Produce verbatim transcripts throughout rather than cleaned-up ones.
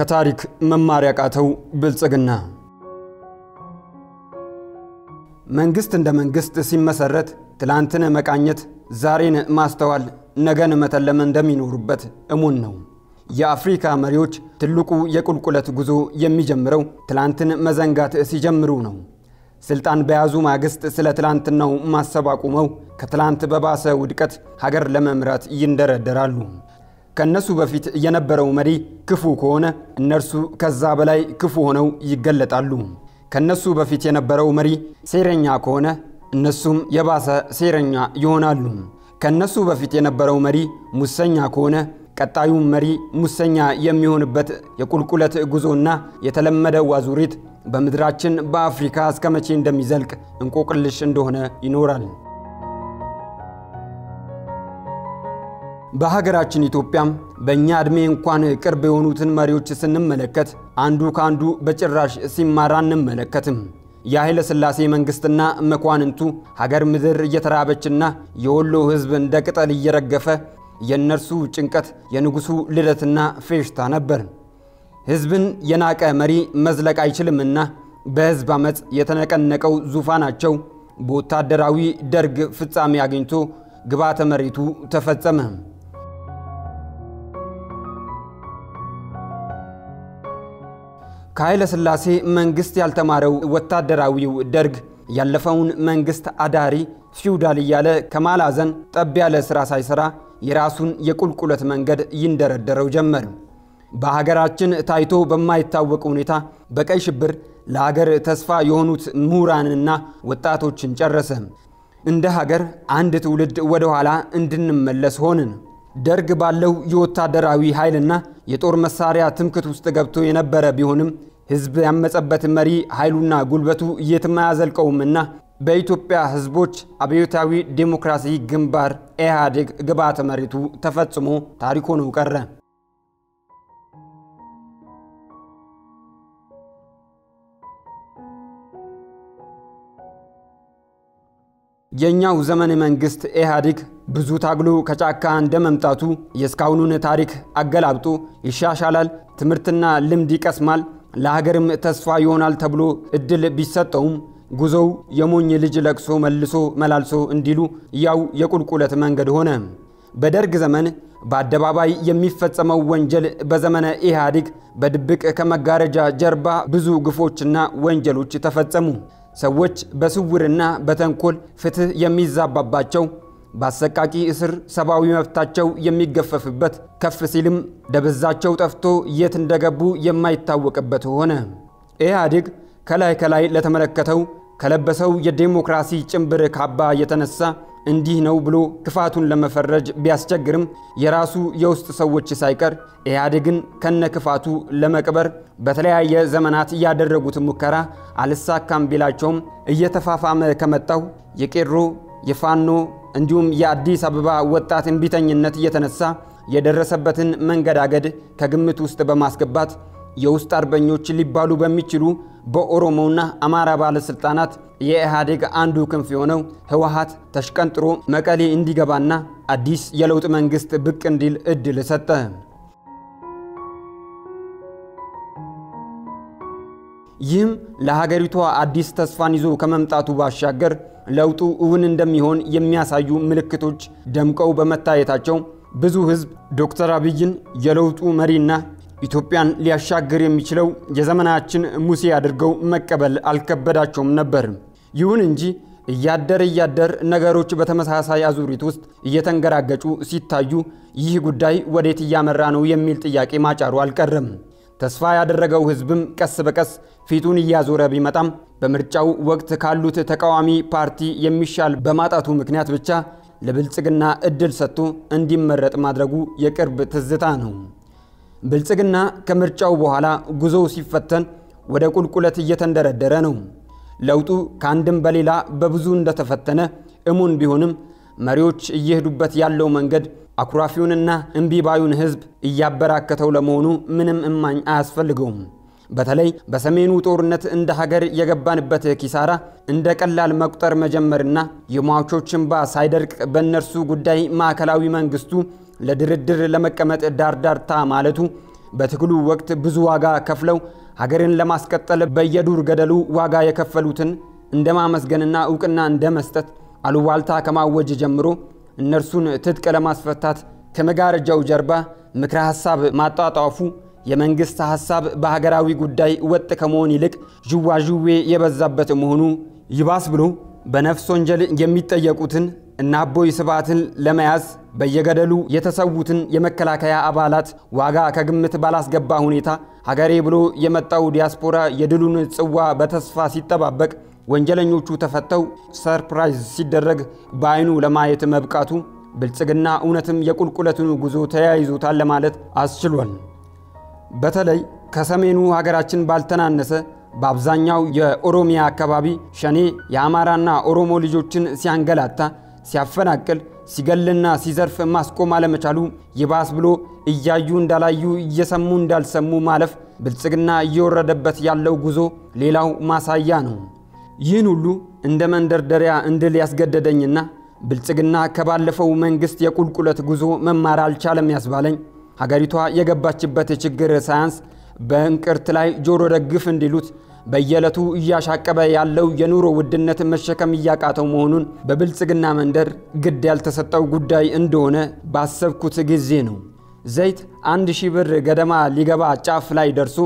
كتاريك مماريك آتو بلتغنى منغست اند منغست سيمسرت تلانتن مكانيت زارين ماستوال نغن متلمن دمينو ربت امون نو يا افريكا مريوچ تلقو يقلقلت غزو يميجمرو تلانتن مزنغات سيجمرو نو سلطان بيازو ماغست سلا تلانتنو ماسباقومو كتلانت بباسه ودقت هاجر لممرات يندردرالو كنسو بفيت ينبرو مري كفو كونه النرسو كذا بلاي كفو هنو يغلطالو كنسو بفيت ينبرو مري سيرنيا كونه النسوم يباسه سيرنيا يونالو كنسو بفيت ينبرو مري مسنيا كونه قطايو مري مسنيا يميونبت يقلقلت غزونا يتلمدوا وازوريت بمدراچن بافريكا اسكمچي اندميزلق انقوقلش اندهونه ينورال በሀገራችን ኢትዮጵያም በእኛ አድሜ እንኳን ቅርብ የሆኑትን ማሪዎች ስንመለከት አንዱ ካንዱ በጭራሽ ሲማራን መለከትም ያህለ ስላሴ መንግስትና መቋንንቱ ሀገር ምድር እየተራበችና የወሎ ህዝብ እንደቅጠል እየረገፈ የነርሱ ጭንቀት የንጉሱ ልደትና ፌሽታ ነበር። ህዝብን የናቀ መሪ መዝለቅ አይችልምና በህዝብ አመጽ የተነቀነቀው ዙፋናቸው በወታደራዊ ደርግ ፍጻሜ አግኝቶ ግባተ መሪቱ ተፈጸመ። ካይለ ስላሴ መንግስት ያልተማረው ወታደራዊው ደርግ ያለፈውን መንግስት አዳሪ ፊውዳል ያለ ከማላዘን ጠብ ያለ ስራ ሳይሰራ የራሱን የቁልቁለት መንገድ ይንደረደረው ጀመር። በሀገራችን ታይቶ በማይታወቅ ሁኔታ በቀይ ሽብር ለሀገር ተስፋ የሆኑት ሙራንና ወጣቶችን ጨረሰ። እንደ ሀገር አንድ ትውልድ ወደ ኋላ እንድንመለስ ሆነን ደርግ ባለው የወታደራዊ ኃይልና የጦር መሳሪያ ትምክት ውስጥ ገብቶ የነበረ ቢሆንም ህዝብ ያመጸበት መሪ ኃይሉና ጉልበቱ የተማያዘልቀውምና በኢትዮጵያ ህዝቦች አብዮታዊ ዲሞክራሲ ግንባር ኢህአዴግ ግባተ መሪቱ ተፈጽሞ ታሪክ ሆኖ ቀረ። የኛው ዘመን መንግስት ኢህአዴግ ብዙ ታግሎ ከጫካ እንደመምጣቱ የስካውኑን ታሪክ አገላብጦ ይሻሻላል፣ ትምርትና ልምድ ይቀስማል፣ ለሀገርም ተስፋ ይሆናል ተብሎ እድል ቢሰጠውም ጉዞው የሞኝ ልጅ ለክሶ መልሶ መላልሶ እንዲሉ ያው የቁልቁለት መንገድ ሆነ። በደርግ ዘመን በአደባባይ የሚፈጸመው ወንጀል በዘመነ ኢህአዴግ በድብቅ ከመጋረጃ ጀርባ ብዙ ግፎችና ወንጀሎች ተፈጸሙ። ሰዎች በስውርና በተንኮል ፍትህ የሚዛባባቸው ባሰቃቂ እስር ሰባዊ መብታቸው የሚገፈፍበት ከፍ ሲልም ደብዛቸው ጠፍቶ የት እንደገቡ የማይታወቅበት ሆነ። ኢህአዴግ ከላይ ከላይ ለተመለከተው ከለበሰው የዲሞክራሲ ጭምብር ካባ የተነሳ እንዲህ ነው ብሎ ክፋቱን ለመፈረጅ ቢያስቸግርም የራሱ የውስጥ ሰዎች ሳይቀር ኢህአዴግን ከነክፋቱ ለመቅበር በተለያየ ዘመናት ያደረጉት ሙከራ አልሳካም ቢላቸውም እየተፋፋመ ከመጣው የቄሮ የፋኖ እንዲሁም የአዲስ አበባ ወጣት እንቢተኝነት እየተነሳ የደረሰበትን መንገዳገድ ከግምት ውስጥ በማስገባት የውስጥ አርበኞች ሊባሉ በሚችሉ በኦሮሞና አማራ ባለስልጣናት የኢህአዴግ አንዱ ክንፍ የሆነው ህወሓት ተሽቀንጥሮ መቀሌ እንዲገባና አዲስ የለውጥ መንግስት ብቅ እንዲል እድል ሰጠ። ይህም ለሀገሪቷ አዲስ ተስፋን ይዞ ከመምጣቱ ባሻገር ለውጡ እውን እንደሚሆን የሚያሳዩ ምልክቶች ደምቀው በመታየታቸው ብዙ ህዝብ ዶክተር አብይን የለውጡ መሪና ኢትዮጵያን ሊያሻገር የሚችለው የዘመናችን ሙሴ አድርገው መቀበል አልከበዳቸውም ነበር። ይሁን እንጂ ያደረ ያደረ ነገሮች በተመሳሳይ አዙሪት ውስጥ እየተንገራገጩ ሲታዩ ይህ ጉዳይ ወዴት ያመራ ነው የሚል ጥያቄ ማጫሩ አልቀረም። ተስፋ ያደረገው ህዝብም ቀስ በቀስ ፊቱን ያዞረ ቢመጣም በምርጫው ወቅት ካሉት ተቃዋሚ ፓርቲ የሚሻል በማጣቱ ምክንያት ብቻ ለብልጽግና እድል ሰጥቶ እንዲመረጥ ማድረጉ የቅርብ ትዝታ ነው። ብልጽግና ከምርጫው በኋላ ጉዞው ሲፈተን ወደ ቁልቁለት እየተንደረደረ ነው። ለውጡ ካንድም በሌላ በብዙ እንደተፈተነ እሙን ቢሆንም መሪዎች እየሄዱበት ያለው መንገድ አኩራፊውንና እንቢባዩን ህዝብ እያበራከተው ለመሆኑ ምንም እማኝ አያስፈልገውም። በተለይ በሰሜኑ ጦርነት እንደ ሀገር የገባንበት ኪሳራ እንደ ቀላል መቁጠር መጀመርና የሟቾችን ባ ሳይደርቅ በእነርሱ ጉዳይ ማዕከላዊ መንግስቱ ለድርድር ለመቀመጥ ዳርዳርታ ማለቱ በትግሉ ወቅት ብዙ ዋጋ ከፍለው ሀገርን ለማስቀጠል በየዱር ገደሉ ዋጋ የከፈሉትን እንደማመስገንና ዕውቅና እንደመስጠት አሉባልታ ከማወጅ ጀምሮ እነርሱን ትጥቅ ለማስፈታት ከመጋረጃው ጀርባ ምክረ ሐሳብ ማጣጣፉ የመንግስት ሐሳብ በሀገራዊ ጉዳይ ወጥ ከመሆን ይልቅ ጅዋጅዌ የበዛበት መሆኑ ይባስ ብሎ በነፍስ ወንጀል የሚጠየቁትን እና አቦይ ስብሃትን ለመያዝ በየገደሉ የተሰውቱን የመከላከያ አባላት ዋጋ ከግምት ባላስገባ ሁኔታ ሀገሬ ብሎ የመጣው ዲያስፖራ የድሉን ጽዋ በተስፋ ሲጠባበቅ ወንጀለኞቹ ተፈተው ሰርፕራይዝ ሲደረግ ባይኑ ለማየት መብቃቱ ብልጽግና እውነትም የቁልቁለቱን ጉዞ ተያይዞታል ለማለት አስችሏል። በተለይ ከሰሜኑ ሀገራችን ባልተናነሰ በአብዛኛው የኦሮሚያ አካባቢ ሸኔ የአማራና ኦሮሞ ልጆችን ሲያንገላታ ሲያፈናቅል ሲገልና ሲዘርፍ ማስቆም አለመቻሉ ይባስ ብሎ እያዩ እንዳላዩ እየሰሙ እንዳልሰሙ ማለፍ ብልጽግና እየወረደበት ያለው ጉዞ ሌላው ማሳያ ነው። ይህን ሁሉ እንደ መንደርደሪያ እንድል ያስገደደኝና ብልጽግና ከባለፈው መንግስት የቁልቁለት ጉዞ መማር አልቻለም ያስባለኝ ሀገሪቷ የገባችበት ችግር ሳያንስ በእንቅርት ላይ ጆሮ ደግፍ እንዲሉት በየለቱ እያሻቀበ ያለው የኑሮ ውድነት መሸከም ያቃተው መሆኑን በብልጽግና መንደር ግድ ያልተሰጠው ጉዳይ እንደሆነ ባሰብኩት ጊዜ ነው። ዘይት አንድ ሺህ ብር ገደማ ሊገባ ጫፍ ላይ ደርሶ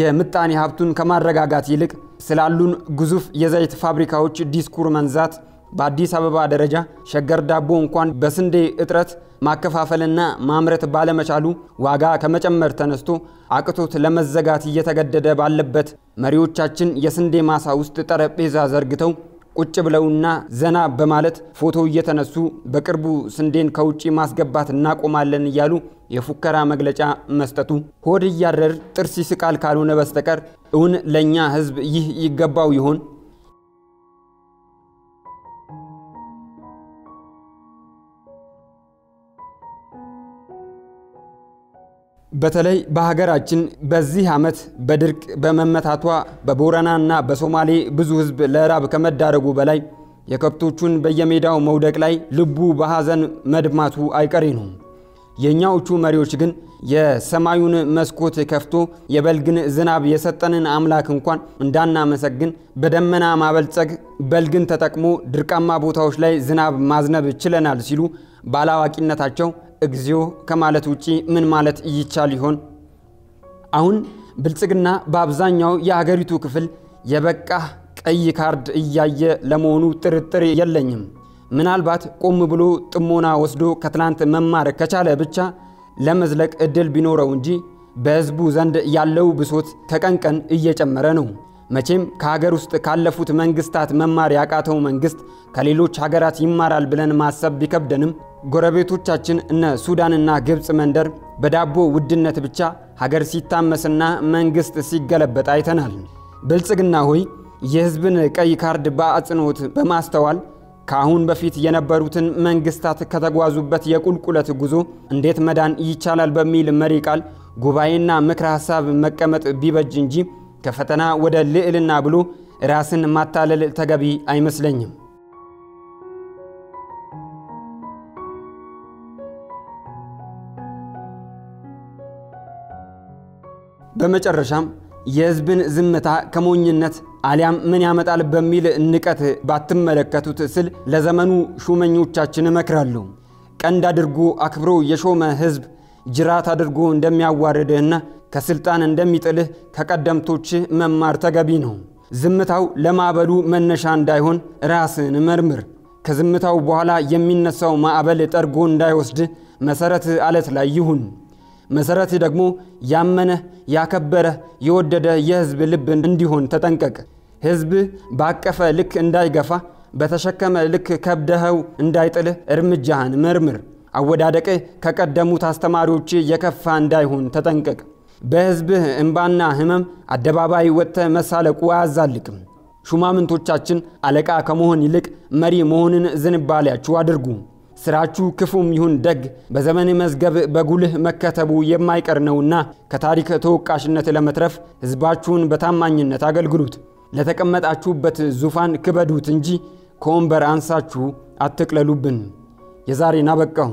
የምጣኔ ሀብቱን ከማረጋጋት ይልቅ ስላሉን ግዙፍ የዘይት ፋብሪካዎች ዲስኩር መንዛት በአዲስ አበባ ደረጃ ሸገር ዳቦ እንኳን በስንዴ እጥረት ማከፋፈልና ማምረት ባለመቻሉ ዋጋ ከመጨመር ተነስቶ አቅቶት ለመዘጋት እየተገደደ ባለበት መሪዎቻችን የስንዴ ማሳ ውስጥ ጠረጴዛ ዘርግተው ቁጭ ብለውና ዘና በማለት ፎቶ እየተነሱ በቅርቡ ስንዴን ከውጪ ማስገባት እናቆማለን እያሉ የፉከራ መግለጫ መስጠቱ ሆድ እያረር ጥርስ ይስቃል ካልሆነ በስተቀር እውን ለኛ ህዝብ ይህ ይገባው ይሆን? በተለይ በሀገራችን በዚህ አመት በድርቅ በመመታቷ በቦረናና በሶማሌ ብዙ ህዝብ ለራብ ከመዳረጉ በላይ የከብቶቹን በየሜዳው መውደቅ ላይ ልቡ በሐዘን መድማቱ አይቀሬ ነው። የኛዎቹ መሪዎች ግን የሰማዩን መስኮት ከፍቶ የበልግን ዝናብ የሰጠንን አምላክ እንኳን እንዳናመሰግን በደመና ማበልጸግ በልግን ተጠቅሞ ድርቃማ ቦታዎች ላይ ዝናብ ማዝነብ ችለናል ሲሉ ባላዋቂነታቸው እግዚኦ ከማለት ውጪ ምን ማለት ይቻል ይሆን? አሁን ብልጽግና በአብዛኛው የሀገሪቱ ክፍል የበቃ ቀይ ካርድ እያየ ለመሆኑ ጥርጥር የለኝም። ምናልባት ቆም ብሎ ጥሞና ወስዶ ከትላንት መማር ከቻለ ብቻ ለመዝለቅ እድል ቢኖረው እንጂ በህዝቡ ዘንድ ያለው ብሶት ከቀንቀን እየጨመረ ነው። መቼም ከሀገር ውስጥ ካለፉት መንግስታት መማር ያቃተው መንግስት ከሌሎች ሀገራት ይማራል ብለን ማሰብ ቢከብደንም ጎረቤቶቻችን እነ ሱዳንና ግብጽ መንደር በዳቦ ውድነት ብቻ ሀገር ሲታመስና መንግስት ሲገለበጥ አይተናል። ብልጽግና ሆይ የህዝብን ቀይ ካርድ በአጽንኦት በማስተዋል ከአሁን በፊት የነበሩትን መንግስታት ከተጓዙበት የቁልቁለት ጉዞ እንዴት መዳን ይቻላል በሚል መሪ ቃል ጉባኤና ምክረ ሐሳብ መቀመጥ ቢበጅ እንጂ ከፈተና ወደ ልዕልና ብሎ ራስን ማታለል ተገቢ አይመስለኝም። በመጨረሻም የህዝብን ዝምታ ከሞኝነት አሊያም ምን ያመጣል በሚል ንቀት ባትመለከቱት ስል ለዘመኑ ሹመኞቻችን እመክራለሁ። ቀንድ አድርጎ አክብሮ የሾመ ህዝብ ጅራት አድርጎ እንደሚያዋርድህና ከስልጣን እንደሚጥልህ ከቀደምቶች መማር ተገቢ ነው። ዝምታው ለማዕበሉ መነሻ እንዳይሆን ራስን መርምር። ከዝምታው በኋላ የሚነሳው ማዕበል ጠርጎ እንዳይወስድ መሰረት አለት ላይ ይሁን። መሰረት ደግሞ ያመነ ያከበረ የወደደ የህዝብ ልብ እንዲሆን ተጠንቀቅ። ህዝብ ባቀፈ ልክ እንዳይገፋ፣ በተሸከመ ልክ ከብደኸው እንዳይጥልህ እርምጃህን መርምር። አወዳደቅህ ከቀደሙት አስተማሪዎች የከፋ እንዳይሆን ተጠንቀቅ። በህዝብህ እንባና ህመም አደባባይ ወጥተህ መሳለቁ አያዛልቅም። ሹማምንቶቻችን አለቃ ከመሆን ይልቅ መሪ መሆንን ዝንባሌያችሁ አድርጉ። ስራችሁ ክፉም ይሁን ደግ በዘመን መዝገብ በጉልህ መከተቡ የማይቀር ነውና ከታሪክ ተወቃሽነት ለመትረፍ ህዝባችሁን በታማኝነት አገልግሉት። ለተቀመጣችሁበት ዙፋን ክበዱት እንጂ ከወንበር አንሳችሁ አትቅለሉብን። የዛሬን አበቃሁ።